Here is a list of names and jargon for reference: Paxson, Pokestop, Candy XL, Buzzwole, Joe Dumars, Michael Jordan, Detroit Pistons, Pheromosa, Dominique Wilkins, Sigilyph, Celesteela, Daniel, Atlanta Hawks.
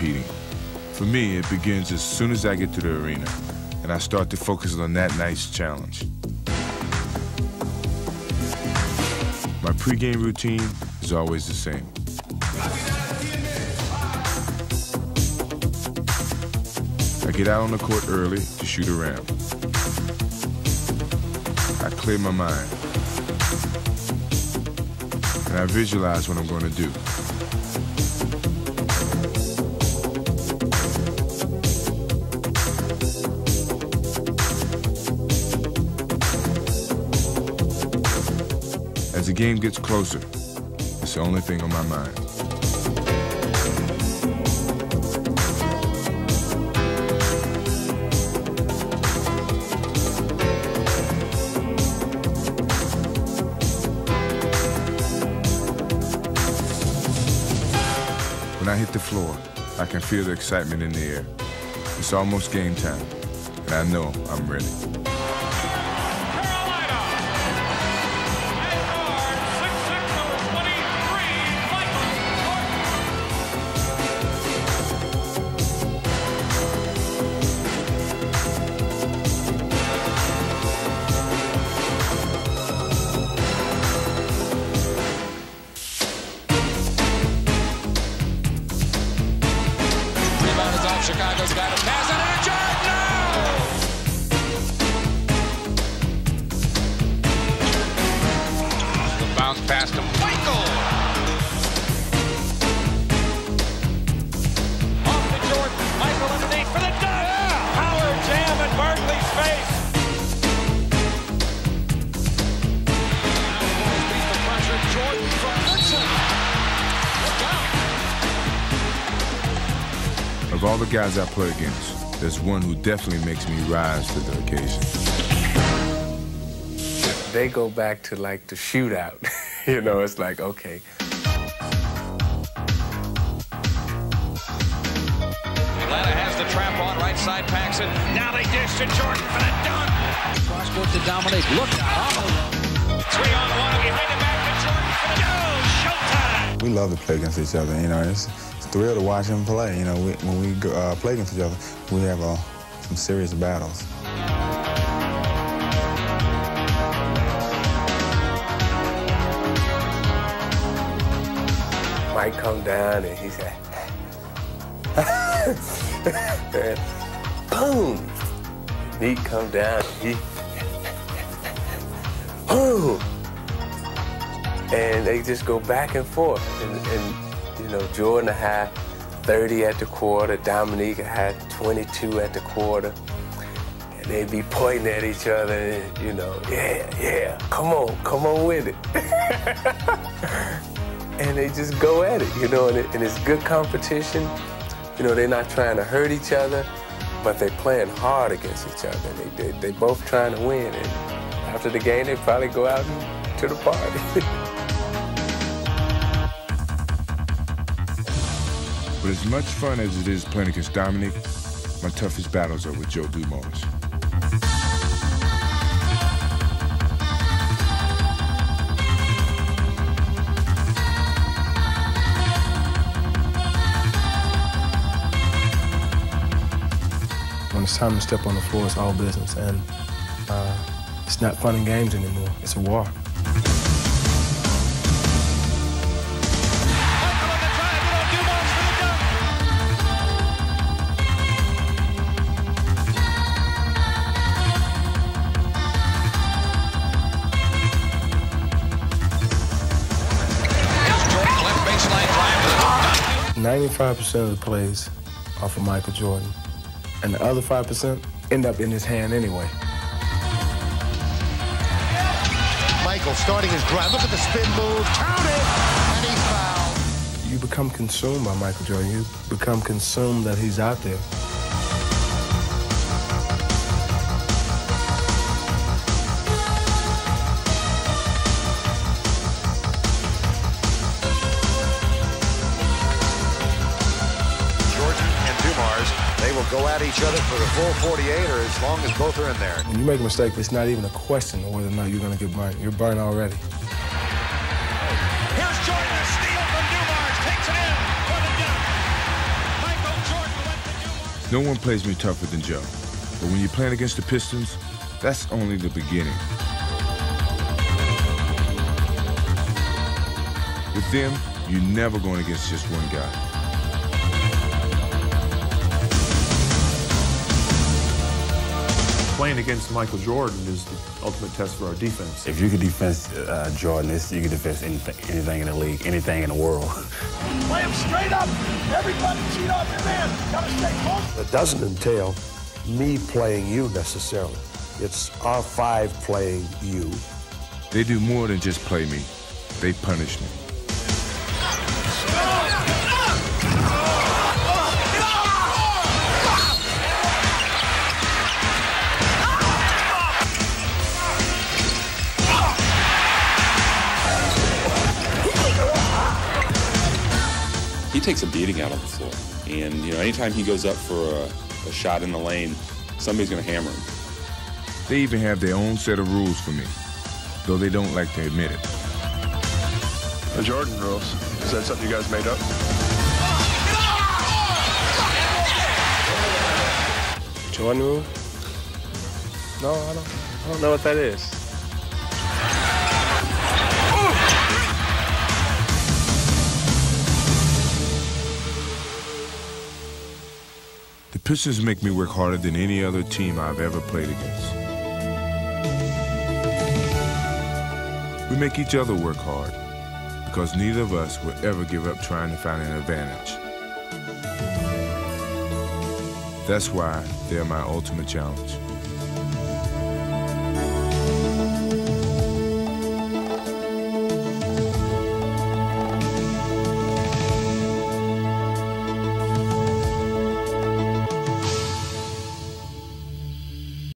competing. For me, it begins as soon as I get to the arena, and I start to focus on that night's challenge. My pregame routine is always the same. I get out on the court early to shoot around. I clear my mind, and I visualize what I'm going to do. As the game gets closer, it's the only thing on my mind. When I hit the floor, I can feel the excitement in the air. It's almost game time, and I know I'm ready. Chicago's got a pass on it, Jordan, no! The bounce pass to Michael. Off to Jordan, Michael underneath for the dunk. Yeah. Power jam in Barkley's face. Beat the pressure, Jordan from Hudson. Look out. Of all the guys I play against, there's one who definitely makes me rise to the occasion. They go back to, like, the shootout. You know, it's like, okay. Atlanta has the trap on right side, Paxson. Now they dish to Jordan for the dunk. Cross court to Dominique. Look out. 3-on-1. We bring it back to Jordan for the dunk. Showtime. We love to play against each other, you know. It's a thrill to watch him play. You know, when we play against each other, we have some serious battles. Mike come down and he said, and boom. He come down and he, boom. And they just go back and forth. And you know, Jordan had 30 at the quarter, Dominique had 22 at the quarter. And they'd be pointing at each other and, you know, yeah, come on with it. And they just go at it, you know, and it's good competition. You know, they're not trying to hurt each other, but they're playing hard against each other. They're both trying to win. And after the game, they probably go out to the party. But as much fun as it is playing against Dominique, my toughest battles are with Joe Dumars. When it's time to step on the floor, it's all business, and it's not fun and games anymore. It's a war. .5% of the plays are for Michael Jordan, and the other 5% end up in his hand anyway. Michael starting his drive. Look at the spin move. Count it! And he's fouled. You become consumed by Michael Jordan. You become consumed that he's out there. Go at each other for the full 48 or as long as both are in there. When you make a mistake, it's not even a question of whether or not you're going to get burnt. You're burnt already. Here's Jordan, a steal from Dumars, takes it in for the dunk. Michael No one plays me tougher than Joe. But when you're playing against the Pistons, that's only the beginning. With them, you're never going against just one guy. Playing against Michael Jordan is the ultimate test for our defense. If you could defend Jordan, you could defend anything in the league, anything in the world. Play him straight up. Everybody cheat off your man. Gotta stay close. That doesn't entail me playing you necessarily. It's our five playing you. They do more than just play me. They punish me. He takes a beating out on the floor, and you know, anytime he goes up for a shot in the lane, somebody's gonna hammer him. They even have their own set of rules for me, though they don't like to admit it. The Jordan rules. Is that something you guys made up? Jordan rule? No, I don't know what that is. The Pistons make me work harder than any other team I've ever played against. We make each other work hard because neither of us will ever give up trying to find an advantage. That's why they're my ultimate challenge.